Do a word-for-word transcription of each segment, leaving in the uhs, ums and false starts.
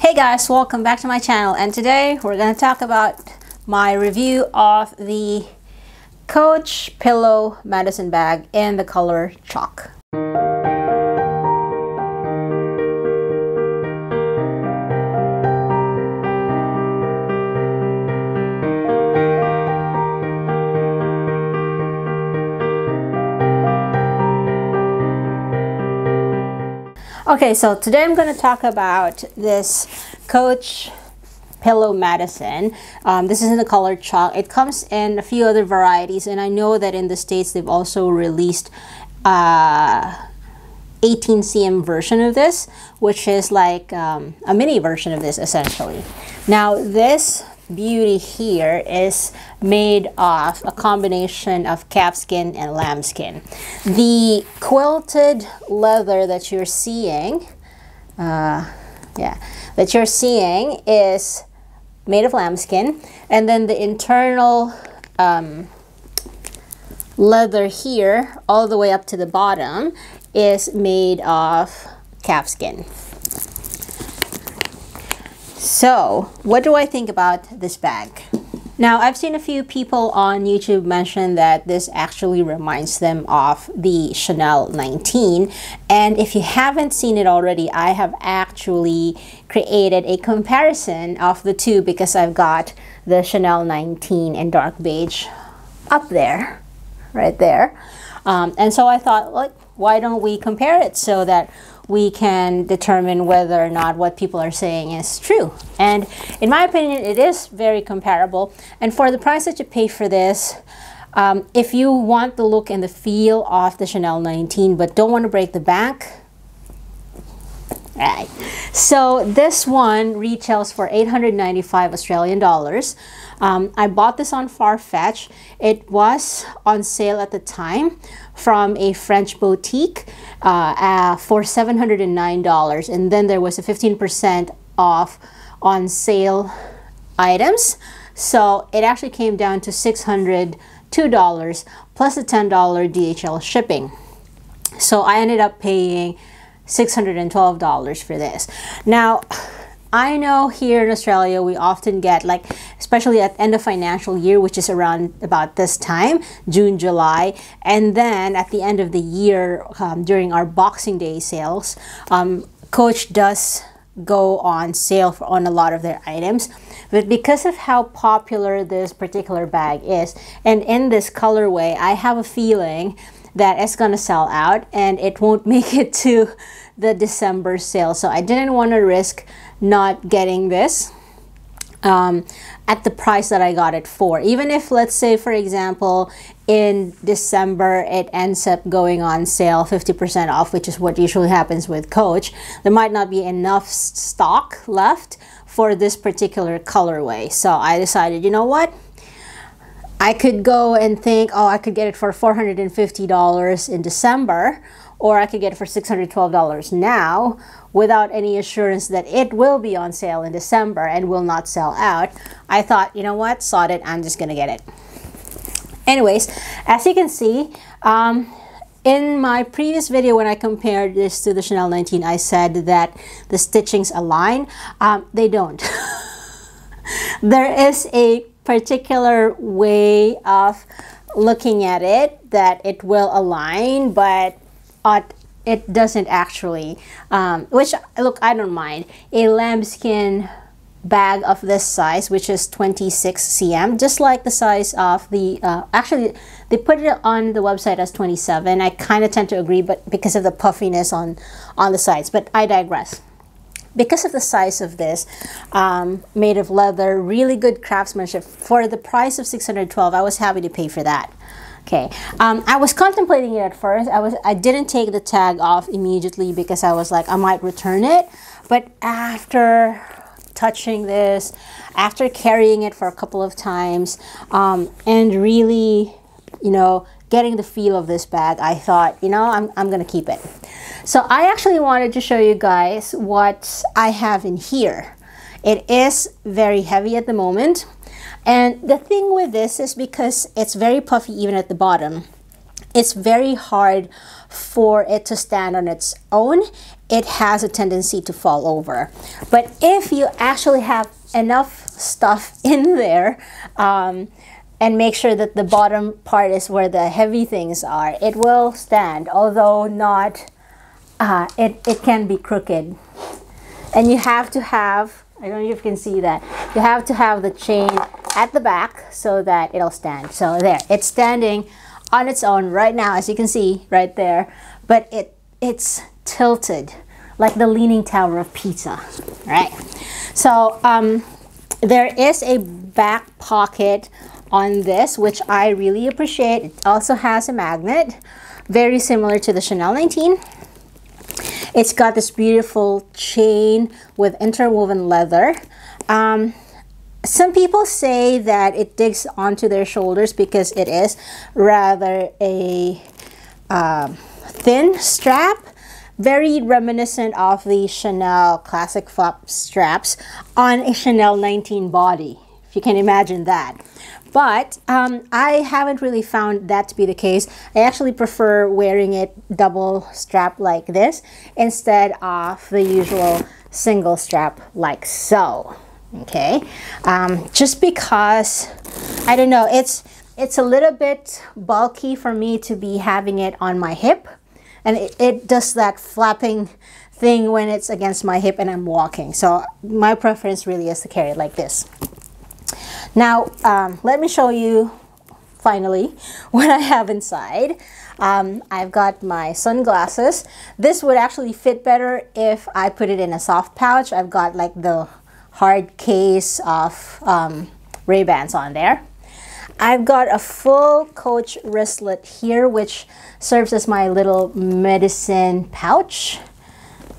Hey guys, welcome back to my channel, and today we're going to talk about my review of the Coach Pillow Madison bag in the color chalk. Okay, so today I'm going to talk about this Coach Pillow Madison. Um, this is in the color chalk. It comes in a few other varieties, and I know that in the States they've also released uh, eighteen centimeter version of this, which is like um, a mini version of this essentially. Now this beauty here is made of a combination of calfskin and lambskin. The quilted leather that you're seeing, uh, yeah, that you're seeing is made of lambskin, and then the internal um, leather here, all the way up to the bottom, is made of calfskin. So, what do I think about this bag? Now, I've seen a few people on YouTube mention that this actually reminds them of the Chanel nineteen. And if you haven't seen it already, I have actually created a comparison of the two because I've got the Chanel nineteen in dark beige up there, right there. Um, and so I thought, like, why don't we compare it so that we can determine whether or not what people are saying is true. And in my opinion, it is very comparable. And for the price that you pay for this, um, if you want the look and the feel of the Chanel nineteen, but don't want to break the back, right. So this one retails for eight hundred ninety-five Australian dollars. Um, I bought this on Farfetch. It was on sale at the time from a French boutique uh, uh, for seven hundred nine dollars. And then there was a fifteen percent off on sale items. So it actually came down to six hundred two dollars plus the ten dollar D H L shipping. So I ended up paying six hundred twelve dollars for this. Now, I know here in Australia, we often get, like, especially at the end of financial year, which is around about this time, June, July, and then at the end of the year, um, during our Boxing Day sales, um, Coach does go on sale for, on a lot of their items. But because of how popular this particular bag is, and in this colorway, I have a feeling that it's gonna sell out and it won't make it to the December sale. So I didn't want to risk not getting this um, at the price that I got it for. Even if, let's say, for example, in December it ends up going on sale fifty percent off, which is what usually happens with Coach, there might not be enough stock left for this particular colorway. So I decided, you know what? I could go and think, oh, I could get it for four hundred fifty dollars in December, or I could get it for six hundred twelve dollars now without any assurance that it will be on sale in December and will not sell out. I thought, you know what, sod it, I'm just gonna get it. Anyways, as you can see, um, in my previous video when I compared this to the Chanel nineteen, I said that the stitchings align. Um, they don't. There is a particular way of looking at it that it will align, but Uh, it doesn't actually, um, which, look, I don't mind. A lambskin bag of this size, which is twenty-six centimeters, just like the size of the, uh, actually, they put it on the website as twenty-seven. I kind of tend to agree, but because of the puffiness on, on the sides, but I digress. Because of the size of this, um, made of leather, really good craftsmanship, for the price of six hundred twelve dollars, I was happy to pay for that. Okay, um, I was contemplating it at first. I was I didn't take the tag off immediately because I was like, I might return it. But after touching this, after carrying it for a couple of times, um, and really, you know, getting the feel of this bag, I thought, you know, I'm, I'm gonna keep it. So I actually wanted to show you guys what I have in here. It is very heavy at the moment. And the thing with this is because it's very puffy even at the bottom, it's very hard for it to stand on its own it has a tendency to fall over. But if you actually have enough stuff in there, um, and make sure that the bottom part is where the heavy things are, it will stand, although not, uh, it, it can be crooked. And you have to have, I don't know if you can see that, you have to have the chain at the back so that it'll stand. So there, it's standing on its own right now, as you can see right there, but it it's tilted like the Leaning Tower of Pisa, right? So um, there is a back pocket on this, which I really appreciate. It also has a magnet, very similar to the Chanel nineteen. It's got this beautiful chain with interwoven leather. Um, some people say that it digs onto their shoulders because it is rather a um, thin strap, very reminiscent of the Chanel classic flap straps on a Chanel nineteen body, if you can imagine that. But um, I haven't really found that to be the case. I actually prefer wearing it double strap like this instead of the usual single strap like so. Okay, um, just because, I don't know, it's, it's a little bit bulky for me to be having it on my hip. And it, it does that flapping thing when it's against my hip and I'm walking. So my preference really is to carry it like this. Now, um, let me show you, finally, what I have inside. Um, I've got my sunglasses. This would actually fit better if I put it in a soft pouch. I've got like the hard case of um, Ray-Bans on there. I've got a full Coach wristlet here, which serves as my little medicine pouch.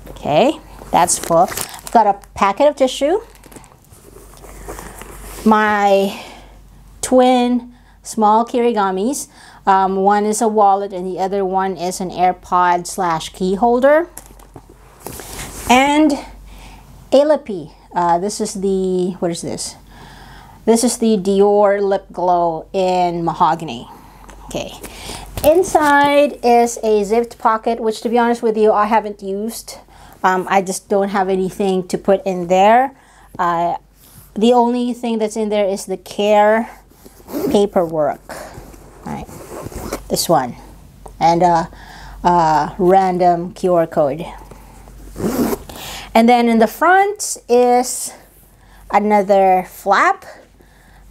Okay, that's full. I've got a packet of tissue. My twin small kirigamis, um, one is a wallet and the other one is an AirPod slash key holder, and a lippy. Uh, this is the, what is this? This is the Dior lip glow in mahogany. Okay, inside is a zipped pocket, which to be honest with you, I haven't used. Um, I just don't have anything to put in there. Uh, The only thing that's in there is the care paperwork. All right, this one. And a, a random Q R code. And then in the front is another flap.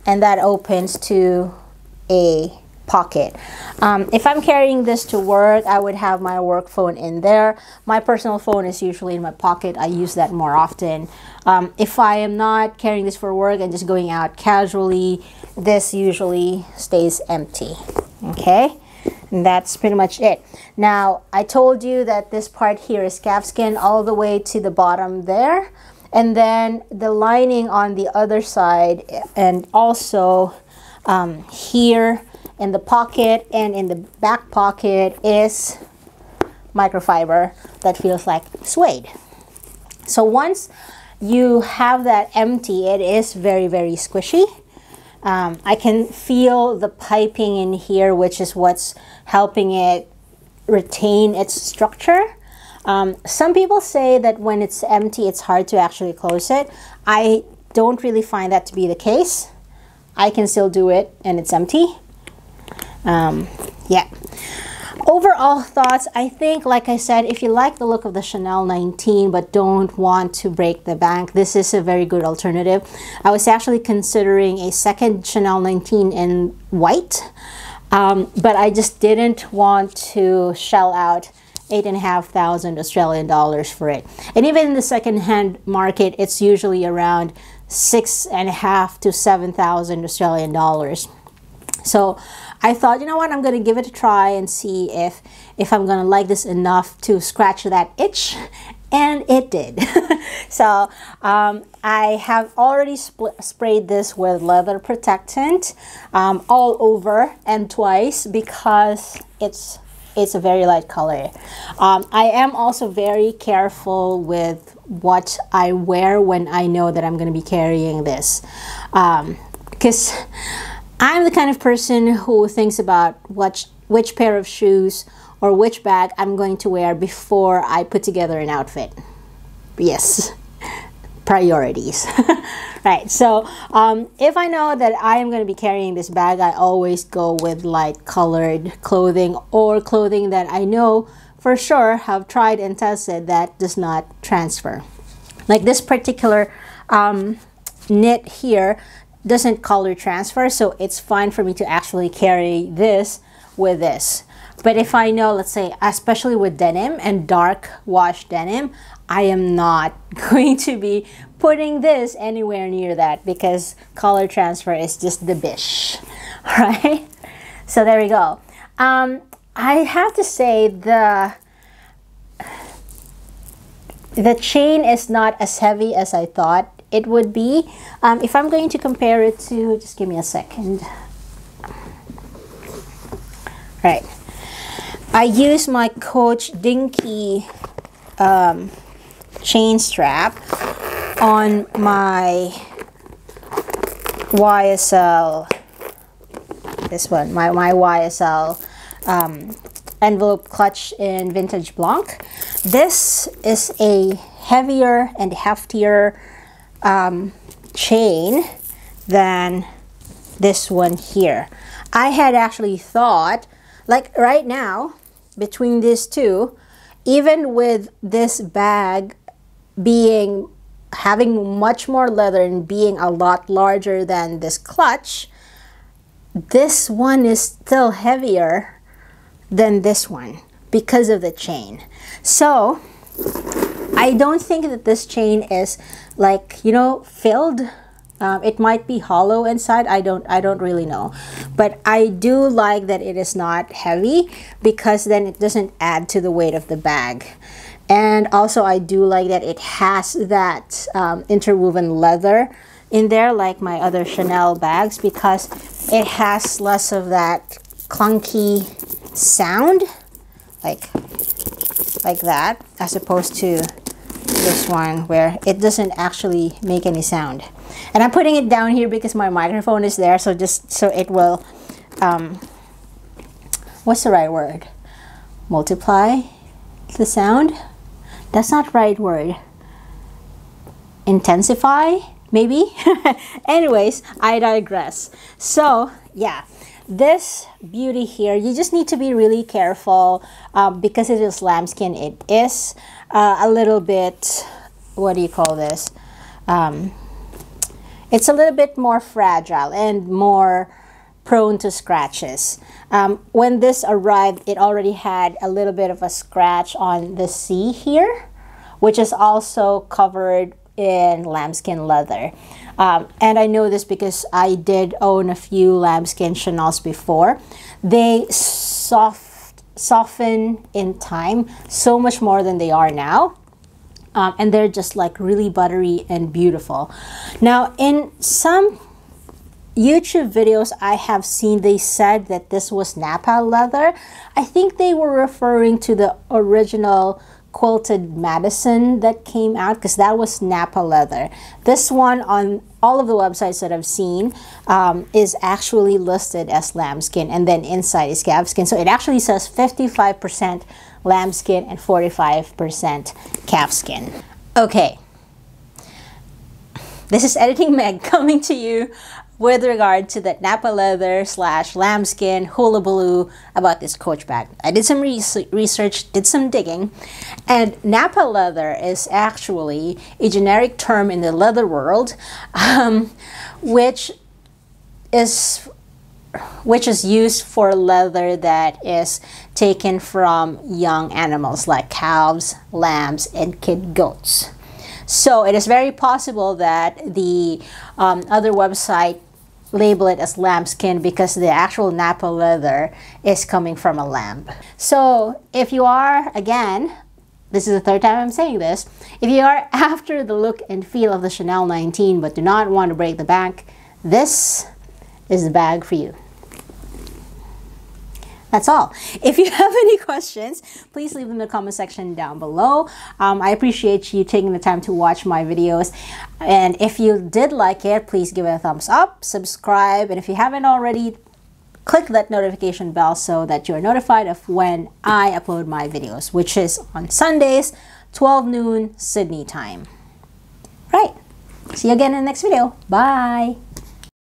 And that opens to a pocket. Um, if I'm carrying this to work, I would have my work phone in there. My personal phone is usually in my pocket. I use that more often. Um, if I am not carrying this for work and just going out casually, this usually stays empty. Okay, and that's pretty much it. Now, I told you that this part here is calfskin all the way to the bottom there, and then the lining on the other side, and also um, here in the pocket and in the back pocket is microfiber that feels like suede. So once you have that empty, it is very, very squishy. Um, I can feel the piping in here, which is what's helping it retain its structure. Um, some people say that when it's empty, it's hard to actually close it. I don't really find that to be the case. I can still do it and it's empty. Um, yeah, overall thoughts, I think, like I said, if you like the look of the Chanel nineteen but don't want to break the bank, this is a very good alternative. I was actually considering a second Chanel nineteen in white, um, but I just didn't want to shell out eight and a half thousand Australian dollars for it. And even in the second-hand market, it's usually around six and a half to seven thousand Australian dollars. So I thought, you know what, I'm going to give it a try and see if, if I'm going to like this enough to scratch that itch. And it did. So um, I have already sprayed this with leather protectant um, all over and twice because it's, it's a very light color. Um, I am also very careful with what I wear when I know that I'm going to be carrying this. Um, 'cause I'm the kind of person who thinks about what, which pair of shoes or which bag I'm going to wear before I put together an outfit. Yes, priorities. Right, so um, if I know that I am going to be carrying this bag, I always go with light colored clothing or clothing that I know for sure, have tried and tested that does not transfer. Like this particular um, knit here doesn't color transfer, so it's fine for me to actually carry this with this. But if I know, let's say, especially with denim and dark wash denim, I am not going to be putting this anywhere near that because color transfer is just the bish, right? So there we go. Um, I have to say the, the chain is not as heavy as I thought it would be. Um, if I'm going to compare it to, just give me a second. Right. I use my Coach Dinky um, chain strap on my Y S L, this one, my, my Y S L um, envelope clutch in Vintage Blanc. This is a heavier and heftier um, chain than this one here. I had actually thought, like right now, between these two, even with this bag being having much more leather and being a lot larger than this clutch, this one is still heavier than this one because of the chain. So I don't think that this chain is like, you know, filled. Um, it might be hollow inside. I don't I don't really know, but I do like that it is not heavy because then it doesn't add to the weight of the bag. And also I do like that it has that um, interwoven leather in there like my other Chanel bags because it has less of that clunky sound like like that as opposed to this one where it doesn't actually make any sound. And I'm putting it down here because my microphone is there, so just so it will um, what's the right word? Multiply the sound? That's not right word. Intensify, maybe? Anyways, I digress. So yeah, this beauty here, you just need to be really careful um, because it is lambskin. It is uh, a little bit, what do you call this? Um, it's a little bit more fragile and more prone to scratches. Um, when this arrived, it already had a little bit of a scratch on the C here, which is also covered in lambskin leather. Um, and I know this because I did own a few lambskin Chanels before. They soft, soften in time so much more than they are now. Um, and they're just like really buttery and beautiful. Now, in some YouTube videos I have seen, they said that this was Napa leather. I think they were referring to the original quilted Madison that came out because that was Napa leather. This one on all of the websites that I've seen um, is actually listed as lambskin and then inside is calfskin. So it actually says fifty-five percent lambskin and forty-five percent calfskin. Okay, this is Editing Meg coming to you with regard to that Napa leather slash lambskin hullabaloo about this Coach bag. I did some research, did some digging, and Napa leather is actually a generic term in the leather world, um, which is which is used for leather that is taken from young animals like calves, lambs, and kid goats. So it is very possible that the um, other website label it as lambskin because the actual Napa leather is coming from a lamb. So if you are, again, this is the third time I'm saying this, if you are after the look and feel of the Chanel nineteen but do not want to break the bank, this is the bag for you. That's all. If you have any questions, please leave them in the comment section down below. Um, I appreciate you taking the time to watch my videos. And if you did like it, please give it a thumbs up, subscribe, and if you haven't already, click that notification bell so that you're notified of when I upload my videos, which is on Sundays, twelve noon Sydney time. Right. See you again in the next video. Bye.